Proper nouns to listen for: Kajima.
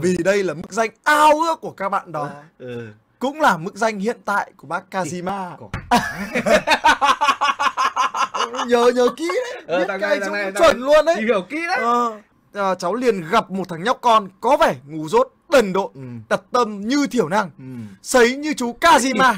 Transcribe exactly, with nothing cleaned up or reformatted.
Vì đây là mức danh ao ước của các bạn đó. Ừ. Cũng là mức danh hiện tại của bác Kajima. Nhớ nhớ kỹ đấy. Ờ, biết cái chúng này, chuẩn luôn đấy. Hiểu kỹ đấy. Ờ. À, cháu liền gặp một thằng nhóc con có vẻ ngu dốt, đần độn, ừ. tật tâm như thiểu năng, ừ. sấy như chú Kajima.